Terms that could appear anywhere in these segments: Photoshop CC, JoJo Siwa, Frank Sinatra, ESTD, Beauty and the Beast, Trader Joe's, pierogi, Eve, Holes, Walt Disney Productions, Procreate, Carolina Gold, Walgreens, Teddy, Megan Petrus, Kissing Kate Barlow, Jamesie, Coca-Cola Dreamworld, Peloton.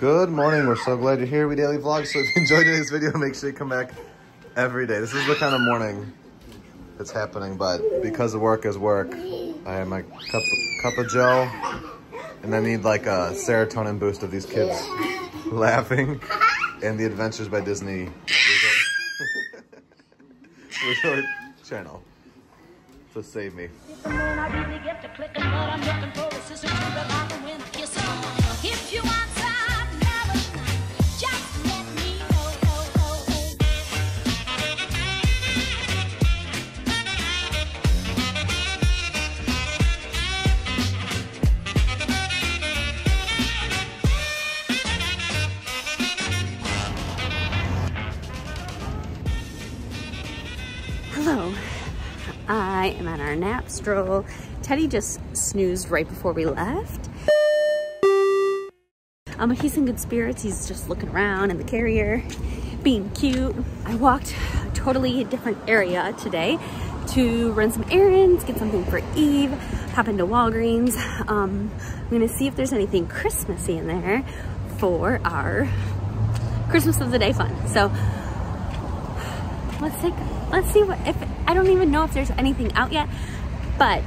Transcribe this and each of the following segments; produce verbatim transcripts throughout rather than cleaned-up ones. Good morning. We're so glad you're here. We daily vlog. So if you enjoyed today's video, make sure you come back every day. This is the kind of morning that's happening, but because of work is work, I have my cup, cup of Joe, and I need like a serotonin boost of these kids laughing and the Adventures by Disney Resort, Resort channel. So save me. I am on our nap stroll. Teddy just snoozed right before we left. Um, but he's in good spirits. He's just looking around in the carrier, being cute. I walked a totally different area today to run some errands, get something for Eve, hop into Walgreens. Um, I'm gonna see if there's anything Christmassy in there for our Christmas of the Day fun. So let's take, let's see what, if, I don't even know if there's anything out yet, but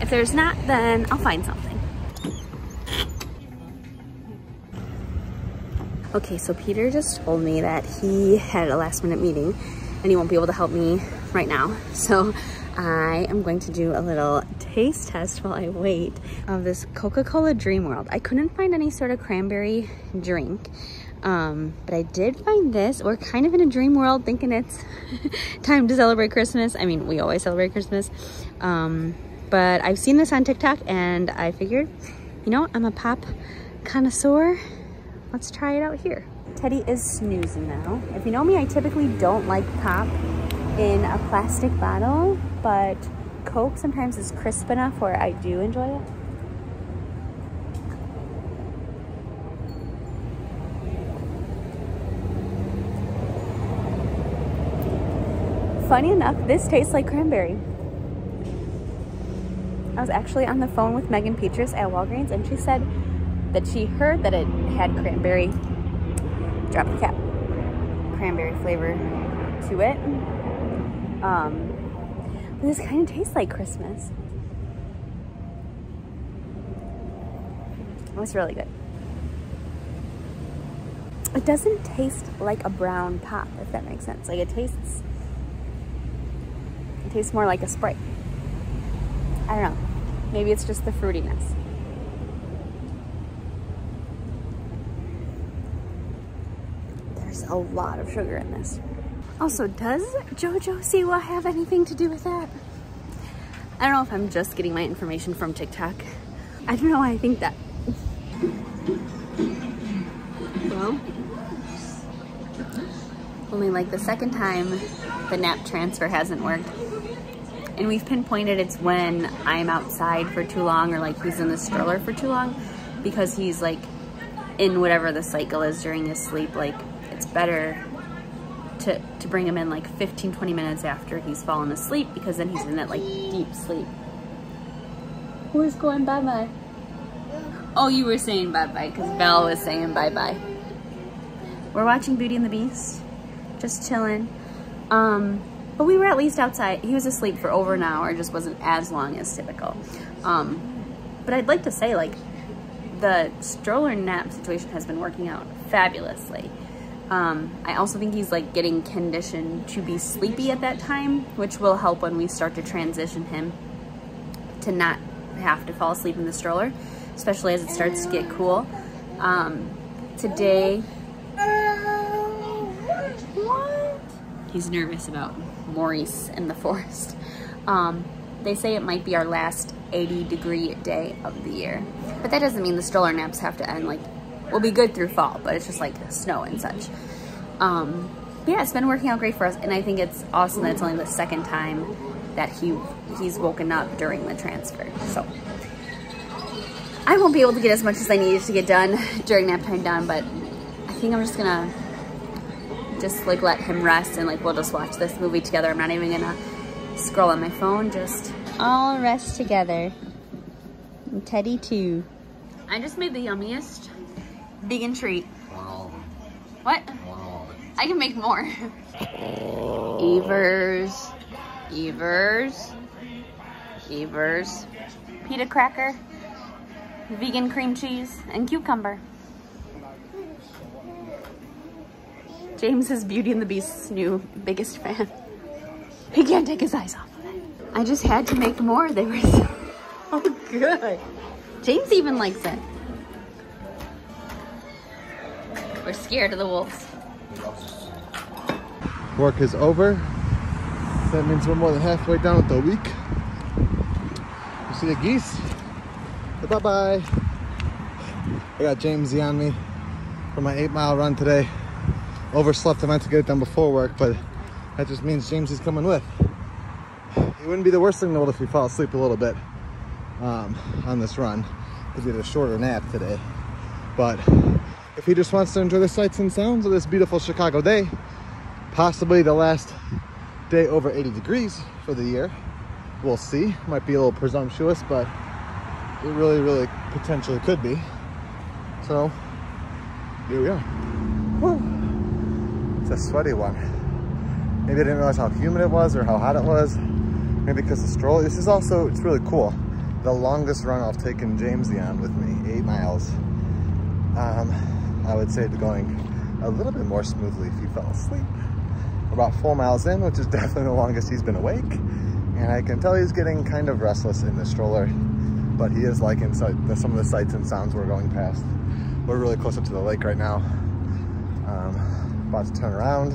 if there's not, then I'll find something. Okay, so Peter just told me that he had a last minute meeting and he won't be able to help me right now. So I am going to do a little taste test while I wait of this Coca-Cola Dreamworld. I couldn't find any sort of cranberry drink. Um, but I did find this. We're kind of in a dream world thinking it's time to celebrate Christmas. I mean, we always celebrate Christmas. Um, but I've seen this on TikTok and I figured, you know, I'm a pop connoisseur. Let's try it out here. Teddy is snoozing now. If you know me, I typically don't like pop in a plastic bottle, but Coke sometimes is crisp enough where I do enjoy it. Funny enough, this tastes like cranberry. I was actually on the phone with Megan Petrus at Walgreens and she said that she heard that it had cranberry, drop the cap, cranberry flavor to it. Um, this kind of tastes like Christmas. It was really good. It doesn't taste like a brown pop, if that makes sense. Like it tastes tastes more like a Sprite. I don't know. Maybe it's just the fruitiness. There's a lot of sugar in this. Also, does JoJo Siwa have anything to do with that? I don't know if I'm just getting my information from TikTok. I don't know why I think that. Well, only like the second time the nap transfer hasn't worked. And we've pinpointed it's when I'm outside for too long or like he's in the stroller for too long because he's like in whatever the cycle is during his sleep. Like it's better to, to bring him in like fifteen, twenty minutes after he's fallen asleep because then he's in that like deep sleep. Who's going bye-bye? Oh, you were saying bye-bye because Belle was saying bye-bye. We're watching Beauty and the Beast, just chilling. Um, But we were at least outside. He was asleep for over an hour. It just wasn't as long as typical. Um, but I'd like to say, like, the stroller nap situation has been working out fabulously. Um, I also think he's, like, getting conditioned to be sleepy at that time, which will help when we start to transition him to not have to fall asleep in the stroller, especially as it starts to get cool. Um, today... He's nervous about Maurice in the forest. Um, they say it might be our last eighty degree day of the year. But that doesn't mean the stroller naps have to end. Like, we'll be good through fall, but it's just like snow and such. Um, yeah, it's been working out great for us. And I think it's awesome that it's only the second time that he he's woken up during the transfer. So I won't be able to get as much as I needed to get done during nap time done, but I think I'm just gonna just like let him rest and like we'll just watch this movie together. I'm not even gonna scroll on my phone, just all rest together. And Teddy too. I just made the yummiest vegan treat. One all of them. What? One all of it. I can make more. Evers. Evers. Evers. Pita cracker. Vegan cream cheese and cucumber. James is Beauty and the Beast's new biggest fan. He can't take his eyes off of it. I just had to make more. They were so oh, good. James even likes it. We're scared of the wolves. Work is over. That means we're more than halfway down with the week. You see the geese? Bye-bye. I got Jamesie on me for my eight mile run today. Overslept, I meant to get it done before work, but that just means Jamesie's coming with. It wouldn't be the worst thing in the world if we fall asleep a little bit um, on this run, because we had a shorter nap today. But if he just wants to enjoy the sights and sounds of this beautiful Chicago day, possibly the last day over eighty degrees for the year, we'll see. Might be a little presumptuous, but it really, really potentially could be. So here we are. Woo. It's a sweaty one. Maybe I didn't realize how humid it was or how hot it was. Maybe because the stroller. This is also, it's really cool. The longest run I've taken Jamesie on with me, eight miles. Um, I would say it's going a little bit more smoothly if he fell asleep. About four miles in, which is definitely the longest he's been awake. And I can tell he's getting kind of restless in the stroller, but he is liking some of the sights and sounds we're going past. We're really close up to the lake right now. Um, About to turn around,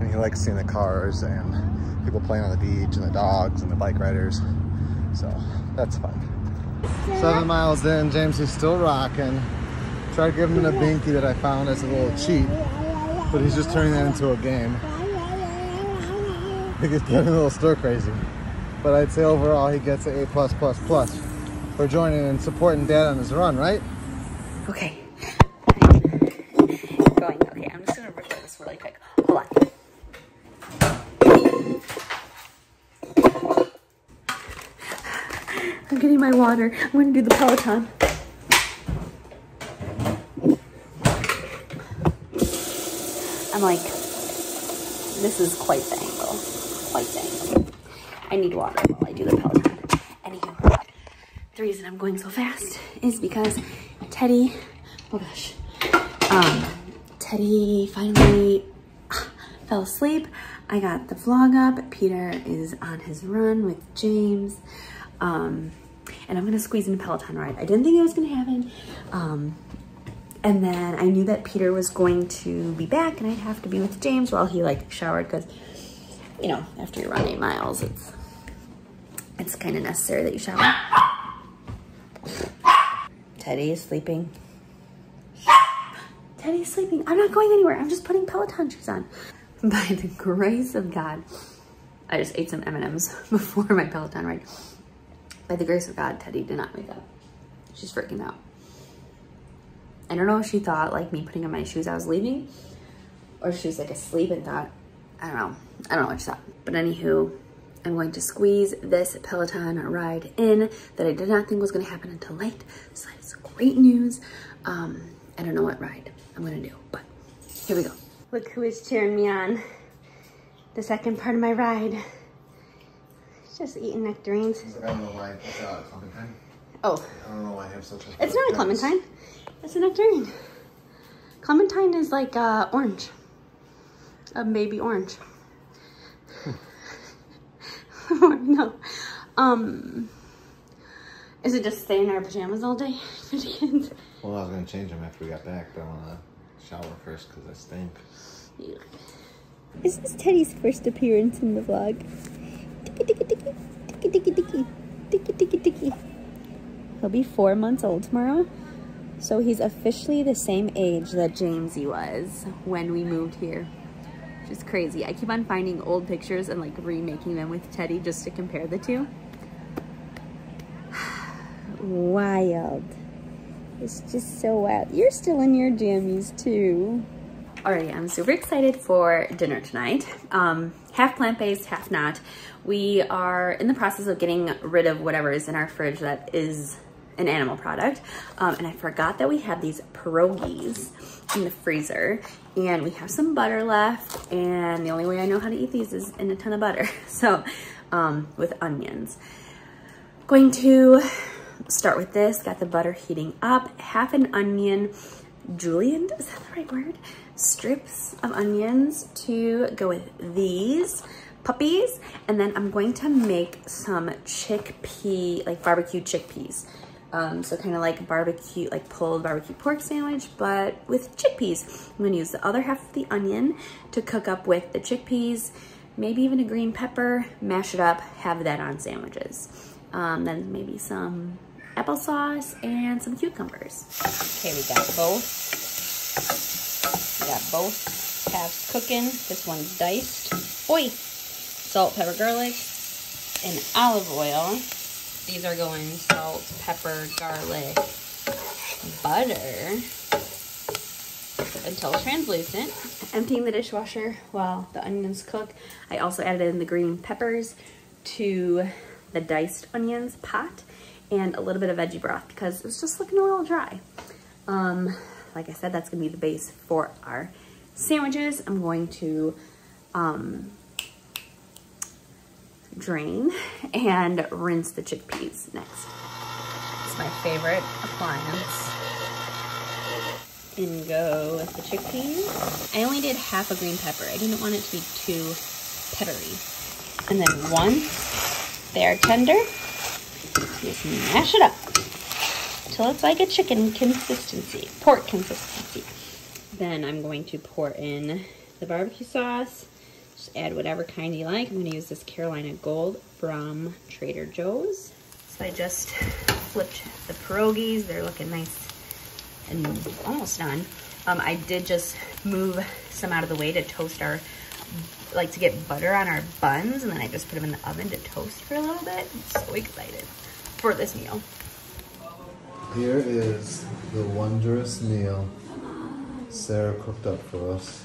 and he likes seeing the cars and people playing on the beach and the dogs and the bike riders, so that's fun. Seven miles in, James is still rocking. Tried giving him a binky that I found as a little cheat, but he's just turning that into a game. He gets getting a little stir crazy, but I'd say overall he gets an A plus plus plus for joining and supporting Dad on his run, right? Okay. Really quick. Hold on. I'm getting my water. I'm going to do the Peloton. I'm like, this is quite the angle. Quite the angle. I need water while I do the Peloton. Anywho, the reason I'm going so fast is because Teddy, oh gosh, um, Teddy finally fell asleep. I got the vlog up. Peter is on his run with James. Um, and I'm gonna squeeze in a Peloton ride. I didn't think it was gonna happen. Um, and then I knew that Peter was going to be back and I'd have to be with James while he like showered, cause you know, after you run eight miles, it's, it's kind of necessary that you shower. Teddy is sleeping. Teddy's sleeping. I'm not going anywhere. I'm just putting Peloton shoes on. By the grace of God, I just ate some M and M's before my Peloton ride. By the grace of God, Teddy did not wake up. She's freaking out. I don't know if she thought like me putting on my shoes I was leaving, or if she was like asleep and thought, I don't know. I don't know what she thought. But anywho, I'm going to squeeze this Peloton ride in that I did not think was going to happen until late. So that's great news. Um, I don't know what ride I'm gonna do, but here we go. Look who is cheering me on. The second part of my ride. Just eating nectarines. I don't know why it's a clementine. Oh. I don't know why I have such a... It's not a clementine. It's a nectarine. Clementine is like uh, orange. A baby orange. No. Um... Is it just staying in our pajamas all day for the kids? Well, I was going to change them after we got back, but I want to shower first because I stink. Yeah. This is Teddy's first appearance in the vlog. Ticky-ticky-ticky, ticky-ticky-ticky, ticky-ticky-ticky. He'll be four months old tomorrow, so he's officially the same age that Jamesie was when we moved here, which is crazy. I keep on finding old pictures and like remaking them with Teddy just to compare the two. Wild. It's just so wild. You're still in your jammies too. Alrighty, I'm super excited for dinner tonight. Um, half plant-based, half not. We are in the process of getting rid of whatever is in our fridge that is an animal product. Um, and I forgot that we have these pierogies in the freezer, and we have some butter left, and the only way I know how to eat these is in a ton of butter. So um, with onions. Going to start with this. Got the butter heating up. Half an onion, julienne, is that the right word? Strips of onions to go with these puppies. And then I'm going to make some chickpea, like barbecue chickpeas. Um, so kind of like barbecue, like pulled barbecue pork sandwich, but with chickpeas. I'm gonna use the other half of the onion to cook up with the chickpeas, maybe even a green pepper, mash it up, have that on sandwiches. Um, then maybe some applesauce and some cucumbers. Okay, we got both. We got both halves cooking. This one's diced. Oi! Salt, pepper, garlic, and olive oil. These are going salt, pepper, garlic, butter, until translucent. Emptying the dishwasher while the onions cook. I also added in the green peppers to the diced onions pot and a little bit of veggie broth because it was just looking a little dry. Um, like I said, that's gonna be the base for our sandwiches. I'm going to um, drain and rinse the chickpeas next. It's my favorite appliance. And go with the chickpeas. I only did half a green pepper. I didn't want it to be too peppery. And then once they're tender, just mash it up till it's like a chicken consistency, pork consistency. Then I'm going to pour in the barbecue sauce. Just add whatever kind you like. I'm gonna use this Carolina Gold from Trader Joe's. So I just flipped the pierogies. They're looking nice and almost done. Um, I did just move some out of the way to toast our, like to get butter on our buns, and then I just put them in the oven to toast for a little bit. I'm so excited for this meal. Here is the wondrous meal Sarah cooked up for us.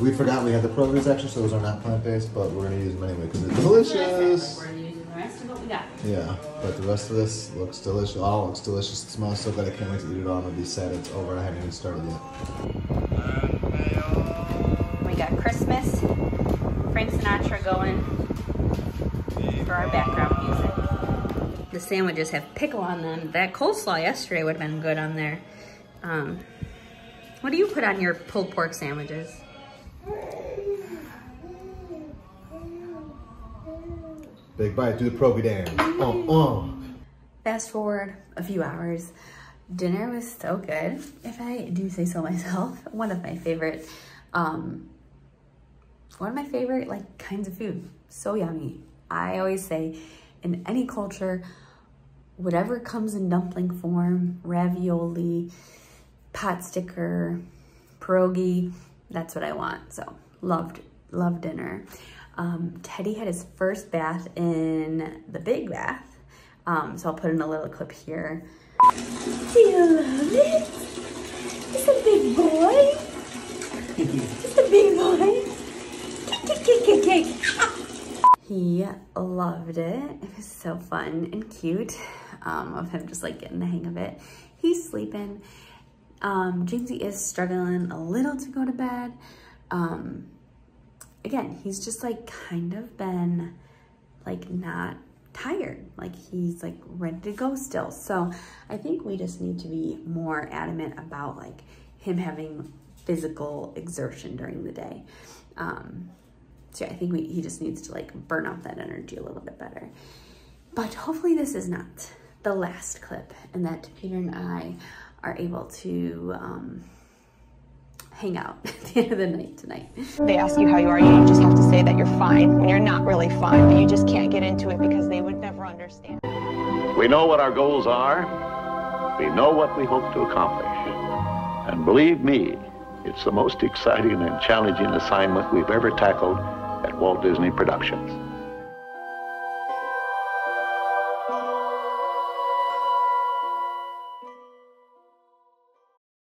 We forgot we had the produce actually, so those are not plant-based, but we're gonna use them anyway because it's delicious. We're using the rest of what we got. Yeah, but the rest of this looks delicious. All oh, looks delicious. It smells so good. I can't wait to eat it all. I'm gonna be sad it's over. I haven't even started yet. We got Christmas. Frank Sinatra going for our background music. The sandwiches have pickle on them. That coleslaw yesterday would have been good on there. Um, what do you put on your pulled pork sandwiches? Big bite, do the proby dance. Oh, oh. Fast forward a few hours. Dinner was so good, if I do say so myself. One of my favorite, um, one of my favorite like kinds of food. So yummy. I always say in any culture, whatever comes in dumpling form, ravioli, pot sticker, pierogi, that's what I want. So loved, loved dinner. Um, Teddy had his first bath in the big bath. Um, so I'll put in a little clip here. Do you love it? It's a big boy. It's a big boy. Kick, kick, kick, kick, kick. He loved it. It was so fun and cute. Um, of him just like getting the hang of it. He's sleeping. Um, Jamesie is struggling a little to go to bed. Um, Again, he's just like kind of been like not tired. Like he's like ready to go still. So I think we just need to be more adamant about like him having physical exertion during the day. Um, so yeah, I think we, he just needs to like burn off that energy a little bit better. But hopefully this is not the last clip and that Peter and I are able to um, hang out at the end of the night tonight. They ask you how you are, you just have to say that you're fine when you're not really fine, but you just can't get into it because they would never understand. We know what our goals are, we know what we hope to accomplish, and believe me, it's the most exciting and challenging assignment we've ever tackled at Walt Disney Productions.